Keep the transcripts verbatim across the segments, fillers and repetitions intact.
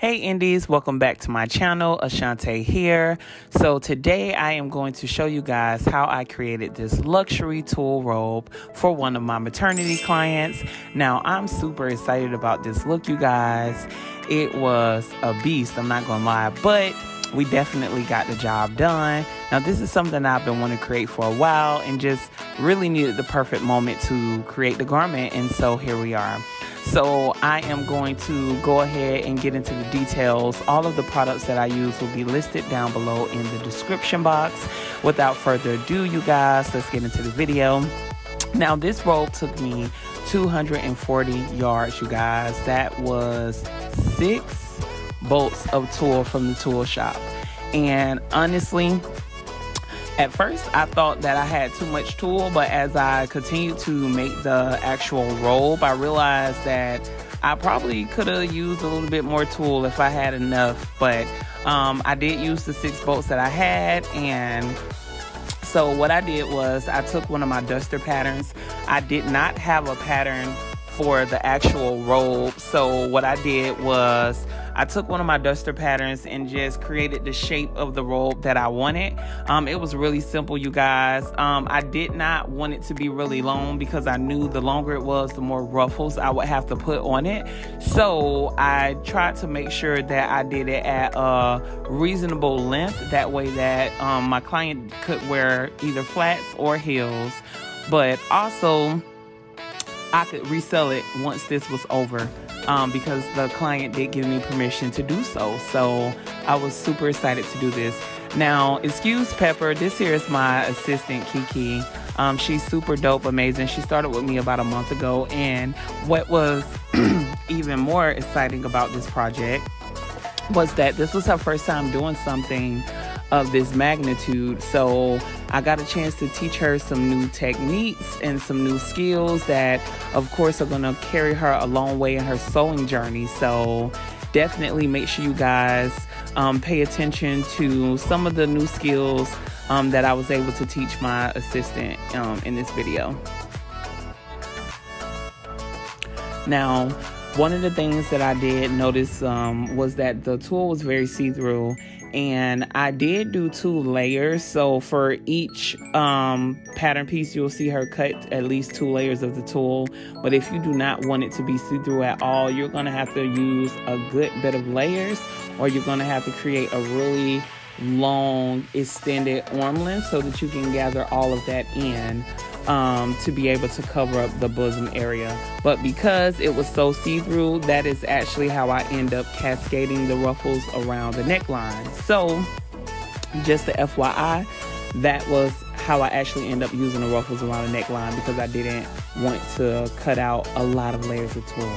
Hey Indies, welcome back to my channel. Ashontay here. So today I am going to show you guys how I created this luxury tulle robe for one of my maternity clients. Now I'm super excited about this look, you guys. It was a beast, I'm not gonna lie, but we definitely got the job done. Now this is something I've been wanting to create for a while and just really needed the perfect moment to create the garment, and so here we are. So I am going to go ahead and get into the details. All of the products that I use will be listed down below in the description box. Without further ado, you guys, let's get into the video. Now this robe took me two hundred forty yards, you guys. That was six bolts of tulle from the tulle shop. And honestly, at first, I thought that I had too much tulle, but as I continued to make the actual robe, I realized that I probably could have used a little bit more tulle if I had enough, but um, I did use the six bolts that I had. And so what I did was I took one of my duster patterns. I did not have a pattern for the actual robe, so what I did was I took one of my duster patterns and just created the shape of the robe that I wanted. Um, it was really simple, you guys. Um, I did not want it to be really long because I knew the longer it was, the more ruffles I would have to put on it. So I tried to make sure that I did it at a reasonable length. That way that um, my client could wear either flats or heels, but also I could resell it once this was over. Um, because the client did give me permission to do so. So I was super excited to do this. Now, excuse Pepper, this here is my assistant, Kiki. Um, she's super dope, amazing. She started with me about a month ago. And what was even more exciting about this project was that this was her first time doing something of this magnitude. So I got a chance to teach her some new techniques and some new skills that of course are gonna carry her a long way in her sewing journey. So definitely make sure you guys um, pay attention to some of the new skills um, that I was able to teach my assistant um, in this video. Now, one of the things that I did notice um, was that the tulle was very see-through, and I did do two layers. So for each um, pattern piece, you'll see her cut at least two layers of the tulle. But if you do not want it to be see-through at all, you're gonna have to use a good bit of layers, or you're gonna have to create a really long extended arm length so that you can gather all of that in um, to be able to cover up the bosom area. But because it was so see-through, that is actually how I end up cascading the ruffles around the neckline. So just the F Y I, that was how I actually end up using the ruffles around the neckline, because I didn't want to cut out a lot of layers of tulle.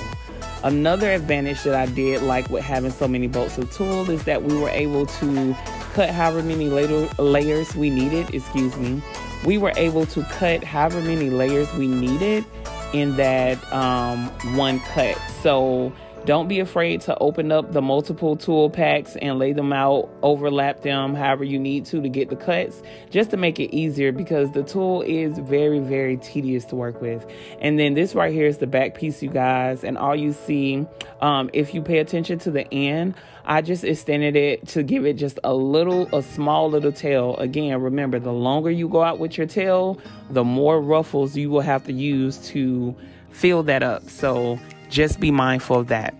Another advantage that I did like with having so many bolts of tulle is that we were able to cut however many layers we needed, excuse me. We were able to cut however many layers we needed in that um, one cut. So don't be afraid to open up the multiple tulle packs and lay them out, overlap them however you need to to get the cuts, just to make it easier, because the tulle is very, very tedious to work with. And then this right here is the back piece, you guys. And all you see, um, if you pay attention to the end, I just extended it to give it just a little, a small little tail. Again, remember, the longer you go out with your tail, the more ruffles you will have to use to fill that up. So just be mindful of that.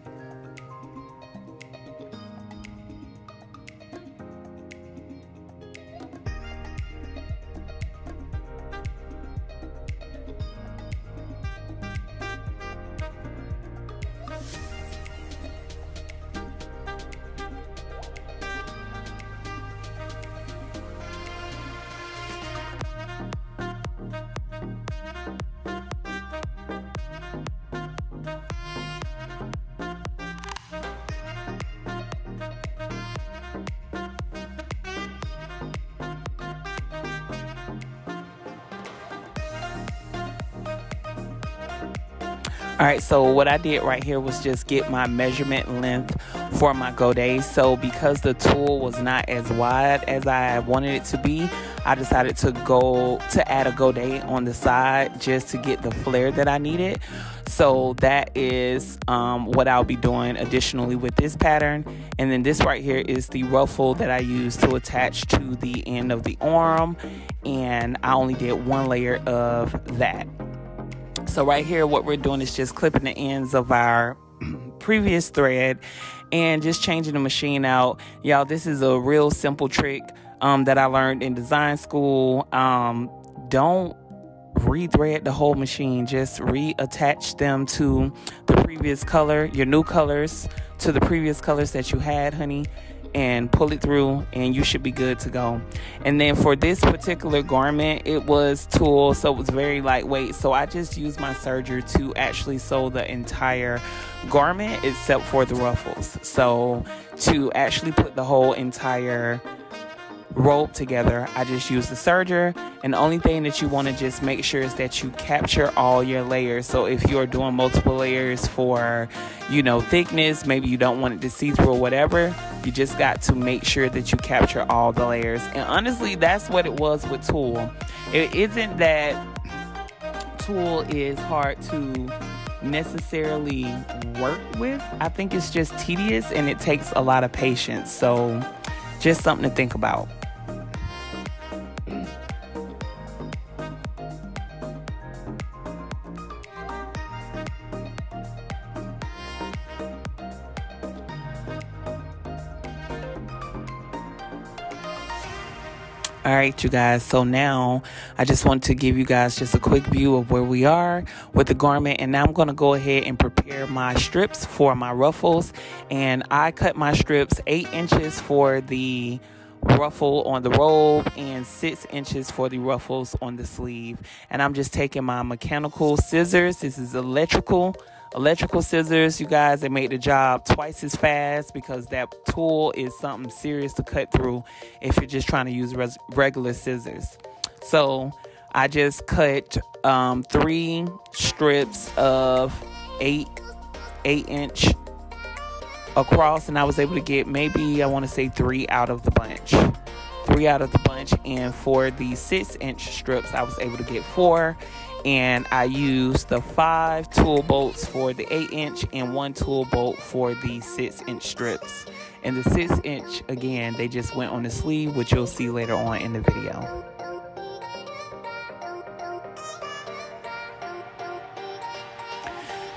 All right, so what I did right here was just get my measurement length for my godet. So because the tulle was not as wide as I wanted it to be, I decided to go to add a godet on the side just to get the flare that I needed. So that is um, what I'll be doing additionally with this pattern. And then this right here is the ruffle that I used to attach to the end of the arm, and I only did one layer of that. So right here, what we're doing is just clipping the ends of our previous thread and just changing the machine out. Y'all, this is a real simple trick um, that I learned in design school. Um, don't rethread the whole machine, just reattach them to the previous color, your new colors to the previous colors that you had, honey, and pull it through, and you should be good to go. And then for this particular garment, it was tulle, so it was very lightweight, so I just used my serger to actually sew the entire garment except for the ruffles, so to actually put the whole entire rolled together, I just use the serger. And the only thing that you want to just make sure is that you capture all your layers. So if you're doing multiple layers for, you know, thickness, maybe you don't want it to see through or whatever, you just got to make sure that you capture all the layers. And honestly, that's what it was with tulle. It isn't that tulle is hard to necessarily work with. I think it's just tedious and it takes a lot of patience. So just something to think about. All right, you guys, so now I just want to give you guys just a quick view of where we are with the garment. And now I'm going to go ahead and prepare my strips for my ruffles. And I cut my strips eight inches for the ruffle on the robe and six inches for the ruffles on the sleeve. And I'm just taking my mechanical scissors. This is electrical electrical scissors, you guys. They made the job twice as fast because that tool is something serious to cut through if you're just trying to use res regular scissors. So I just cut um, three strips of eight eight inch across, and I was able to get maybe I want to say three out of the bunch three out of the bunch. And for the six inch strips, I was able to get four. And I used the five tool bolts for the eight inch and one tool bolt for the six inch strips. And the six inch, again, they just went on the sleeve, which you'll see later on in the video.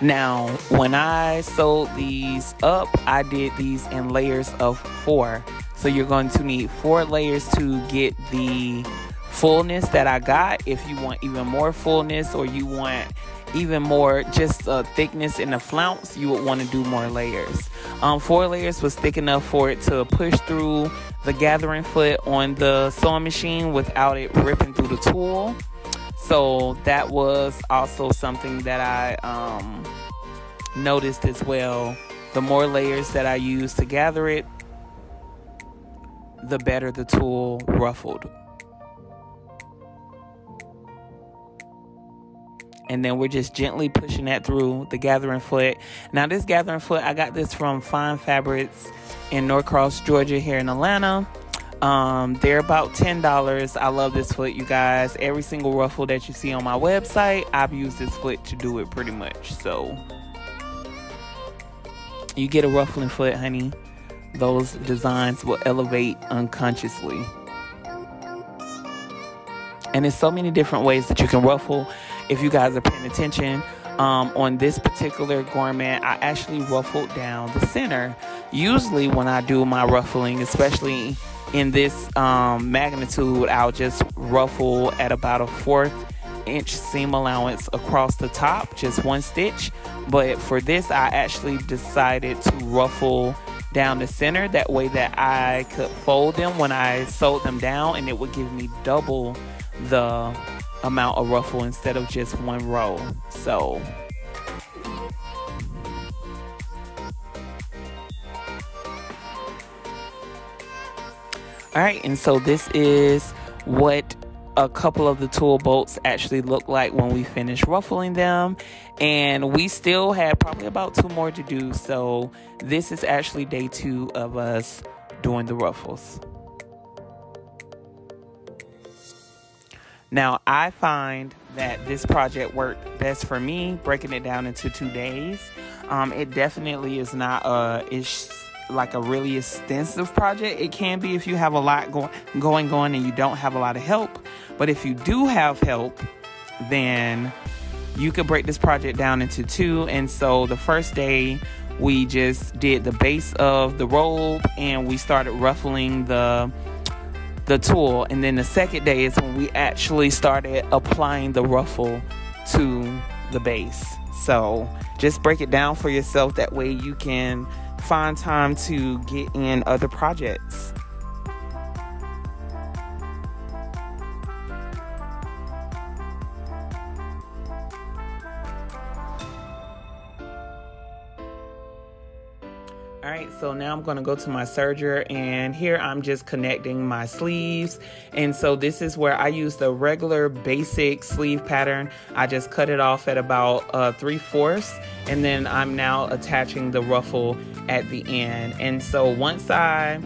Now, when I sewed these up, I did these in layers of four. So you're going to need four layers to get the fullness that I got. If you want even more fullness, or you want even more just uh, thickness in the flounce, you would want to do more layers. Um, four layers was thick enough for it to push through the gathering foot on the sewing machine without it ripping through the tool. So that was also something that I um, noticed as well. The more layers that I used to gather it, the better the tool ruffled. And then we're just gently pushing that through the gathering foot. Now this gathering foot, I got this from Fine Fabrics in Norcross, Georgia, here in Atlanta. Um, they're about ten dollars. I love this foot, you guys. Every single ruffle that you see on my website, I've used this foot to do it pretty much. So you get a ruffling foot, honey, those designs will elevate unconsciously. And there's so many different ways that you can ruffle. If you guys are paying attention, um, on this particular garment, I actually ruffled down the center. Usually when I do my ruffling, especially in this um, magnitude, I'll just ruffle at about a fourth inch seam allowance across the top, just one stitch. But for this, I actually decided to ruffle down the center. That way that I could fold them when I sewed them down, and it would give me double the amount of ruffle instead of just one row. So all right, and so this is what a couple of the tool bolts actually look like when we finish ruffling them. And we still had probably about two more to do, so this is actually day two of us doing the ruffles. Now, I find that this project worked best for me, breaking it down into two days. Um, it definitely is not a, it's like a really extensive project. It can be if you have a lot go going on and you don't have a lot of help. But if you do have help, then you could break this project down into two. And so the first day, we just did the base of the robe and we started ruffling the the tulle. And then the second day is when we actually started applying the ruffle to the base. So just break it down for yourself. That way you can find time to get in other projects. Alright, so now I'm going to go to my serger, and here I'm just connecting my sleeves. And so this is where I use the regular basic sleeve pattern. I just cut it off at about uh, three fourths, and then I'm now attaching the ruffle at the end. And so once I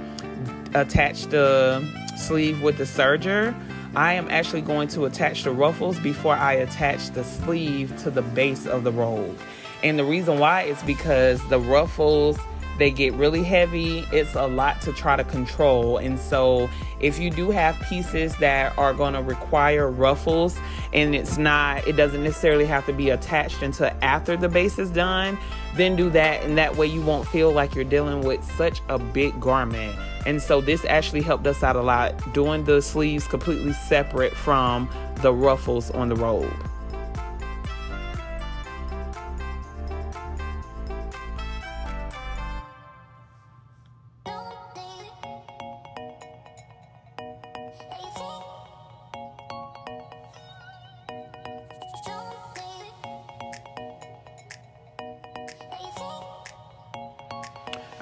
attach the sleeve with the serger, I am actually going to attach the ruffles before I attach the sleeve to the base of the robe. And the reason why is because the ruffles, they get really heavy. It's a lot to try to control. And so if you do have pieces that are going to require ruffles, and it's not, it doesn't necessarily have to be attached until after the base is done, then do that. And that way you won't feel like you're dealing with such a big garment. And so this actually helped us out a lot, doing the sleeves completely separate from the ruffles on the robe.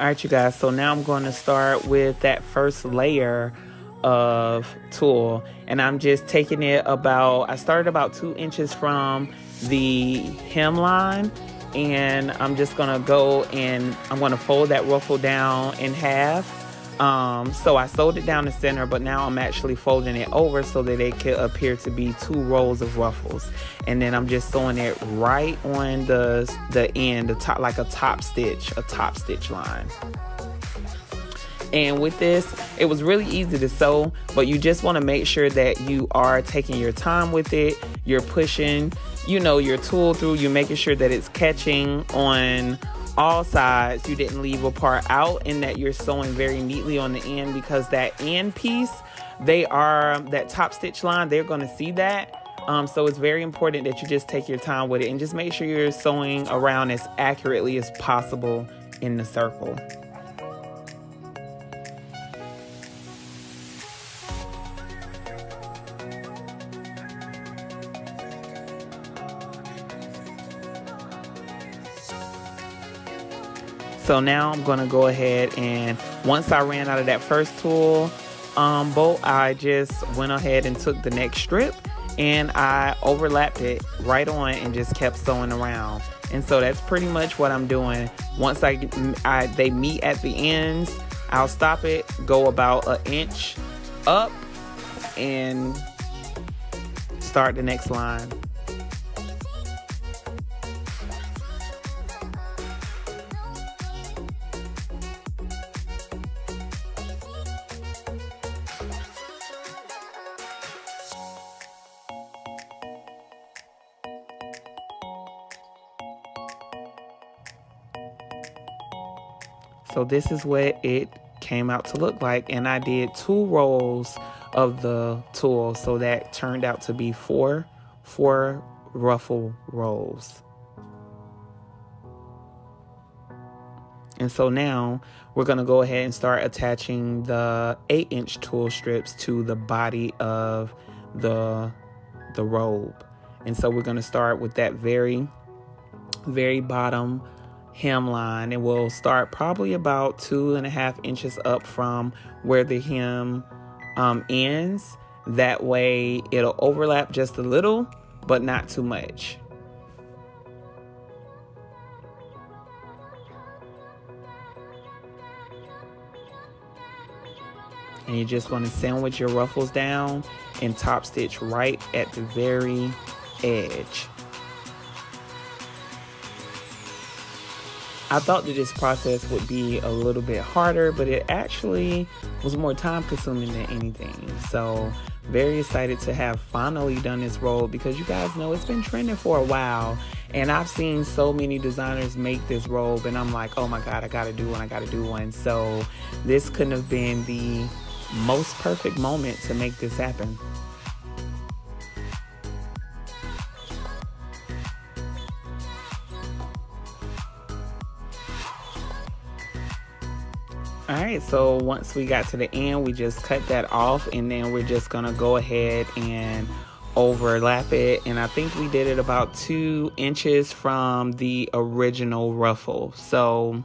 All right, you guys, so now I'm going to start with that first layer of tulle, and I'm just taking it about, I started about two inches from the hemline, and I'm just going to go and I'm going to fold that ruffle down in half. Um, so I sewed it down the center, but now I'm actually folding it over so that it could appear to be two rolls of ruffles. And then I'm just sewing it right on the, the end, the top, like a top stitch, a top stitch line. And with this, it was really easy to sew, but you just want to make sure that you are taking your time with it. You're pushing, you know, your tulle through, you're making sure that it's catching on all sides, you didn't leave a part out, and that you're sewing very neatly on the end, because that end piece, they are, that top stitch line, they're going to see that. Um, so it's very important that you just take your time with it and just make sure you're sewing around as accurately as possible in the circle. So now I'm going to go ahead, and once I ran out of that first tulle um, bolt, I just went ahead and took the next strip and I overlapped it right on and just kept sewing around. And so that's pretty much what I'm doing. Once I, I they meet at the ends, I'll stop it, go about an inch up and start the next line. So this is what it came out to look like, and I did two rolls of the tulle, so that turned out to be four, four ruffle rolls. And so now we're going to go ahead and start attaching the eight inch tulle strips to the body of the, the robe. And so we're going to start with that very, very bottom hemline, and we'll start probably about two and a half inches up from where the hem um, ends. That way it'll overlap just a little, but not too much. And you're just going to sandwich your ruffles down and top stitch right at the very edge. I thought that this process would be a little bit harder, but it actually was more time consuming than anything. So very excited to have finally done this roll, because you guys know it's been trending for a while, and I've seen so many designers make this robe, and I'm like, oh my God, I gotta do one, I gotta do one. So this couldn't have been the most perfect moment to make this happen. All right, so once we got to the end, we just cut that off, and then we're just gonna go ahead and overlap it. And I think we did it about two inches from the original ruffle. So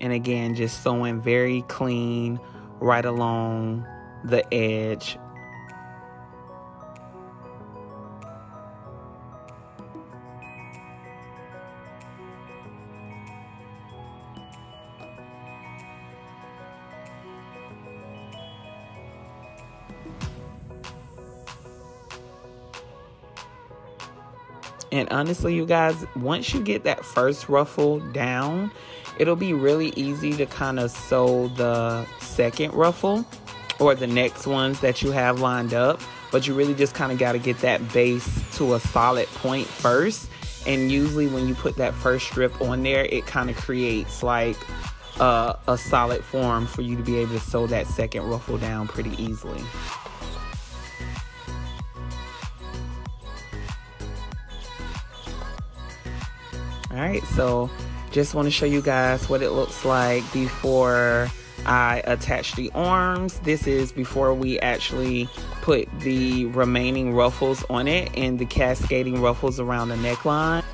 and again, just sewing very clean right along the edge. And honestly, you guys, once you get that first ruffle down, it'll be really easy to kind of sew the second ruffle or the next ones that you have lined up. But you really just kind of got to get that base to a solid point first. And usually when you put that first strip on there, it kind of creates like uh, a solid form for you to be able to sew that second ruffle down pretty easily. All right, so just want to show you guys what it looks like before I attach the arms. This is before we actually put the remaining ruffles on it and the cascading ruffles around the neckline.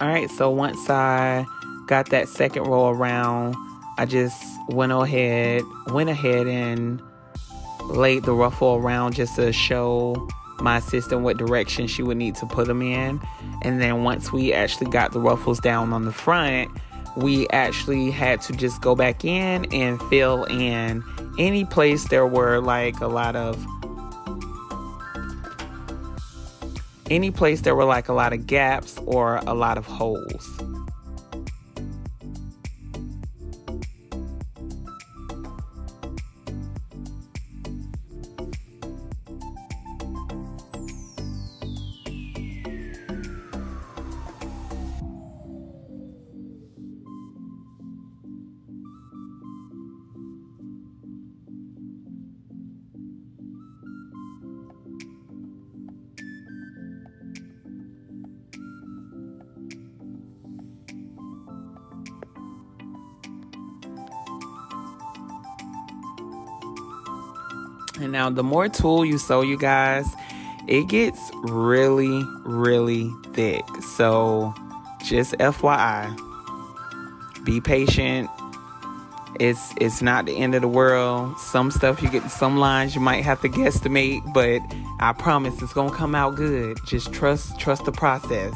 All right, so once I got that second row around, I just went ahead, went ahead and laid the ruffle around just to show my assistant what direction she would need to put them in. And then once we actually got the ruffles down on the front, we actually had to just go back in and fill in any place there were like a lot of any place there were like a lot of gaps or a lot of holes. And now the more tulle you sew, you guys, it gets really, really thick. So just F Y I, be patient. It's it's not the end of the world. Some stuff you get, some lines you might have to guesstimate, but I promise it's gonna come out good. Just trust, trust the process.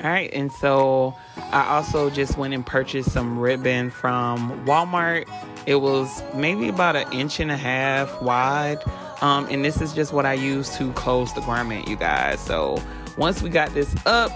All right, and so I also just went and purchased some ribbon from Walmart. It was maybe about an inch and a half wide. Um, and this is just what I use to close the garment, you guys. So once we got this up,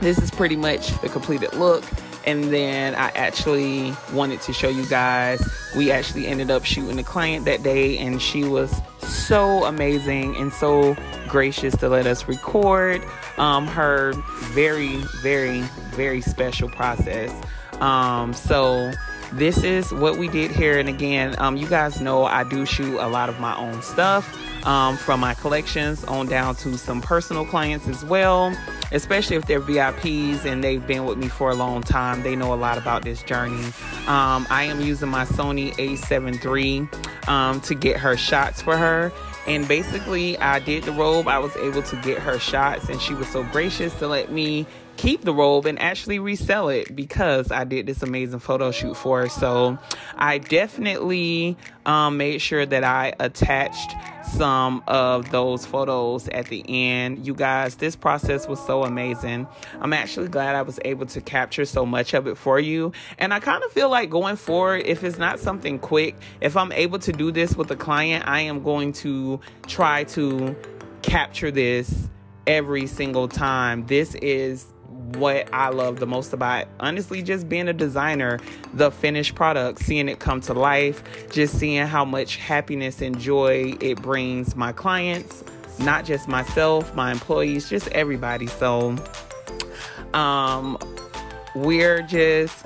this is pretty much the completed look. And then I actually wanted to show you guys, we actually ended up shooting a client that day, and she was so amazing and so gracious to let us record um, her very, very, very special process. Um, so this is what we did here. And again, um, you guys know I do shoot a lot of my own stuff, um, from my collections on down to some personal clients as well. Especially if they're V I Ps and they've been with me for a long time, they know a lot about this journey. Um, I am using my Sony A seven three um, to get her shots for her. And basically, I did the robe. I was able to get her shots, and she was so gracious to let me keep the robe and actually resell it because I did this amazing photo shoot for her. So I definitely um, made sure that I attached some of those photos at the end. You guys, this process was so amazing. I'm actually glad I was able to capture so much of it for you. And I kind of feel like going forward, if it's not something quick, if I'm able to do this with a client, I am going to try to capture this every single time. This is what I love the most about, honestly, just being a designer, the finished product, seeing it come to life, just seeing how much happiness and joy it brings my clients, not just myself, my employees, just everybody. So um, we're just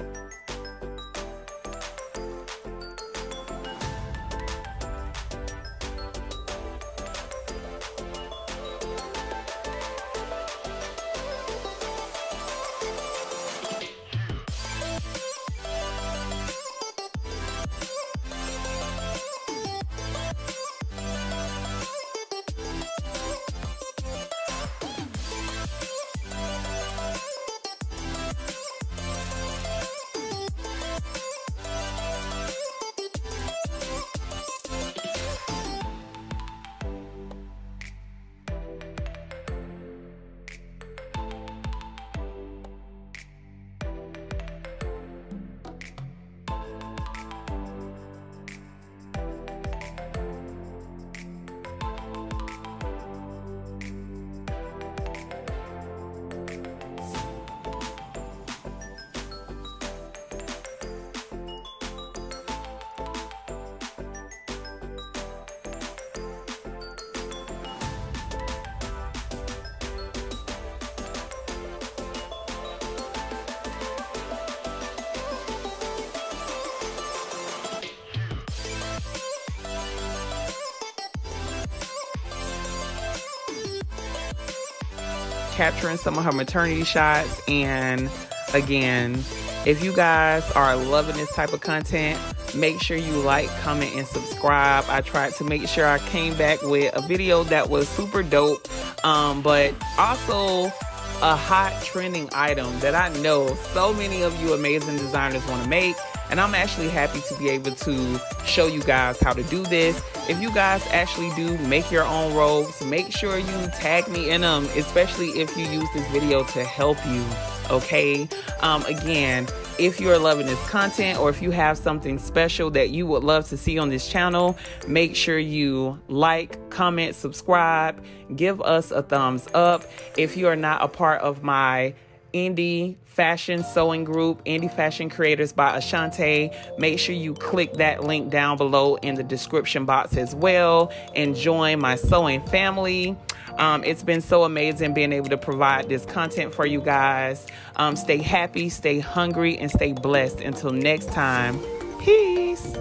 capturing some of her maternity shots. And again, if you guys are loving this type of content, make sure you like, comment, and subscribe. I tried to make sure I came back with a video that was super dope, um, but also a hot trending item that I know so many of you amazing designers want to make. And I'm actually happy to be able to show you guys how to do this. If you guys actually do make your own robes, make sure you tag me in them, especially if you use this video to help you, okay? Um, again, if you're loving this content or if you have something special that you would love to see on this channel, make sure you like, comment, subscribe, give us a thumbs up. If you are not a part of my Indie Fashion Sewing Group, Indie Fashion Creators by Ashontay, make sure you click that link down below in the description box as well and join my sewing family. Um, it's been so amazing being able to provide this content for you guys. Um, stay happy, stay hungry, and stay blessed. Until next time, peace.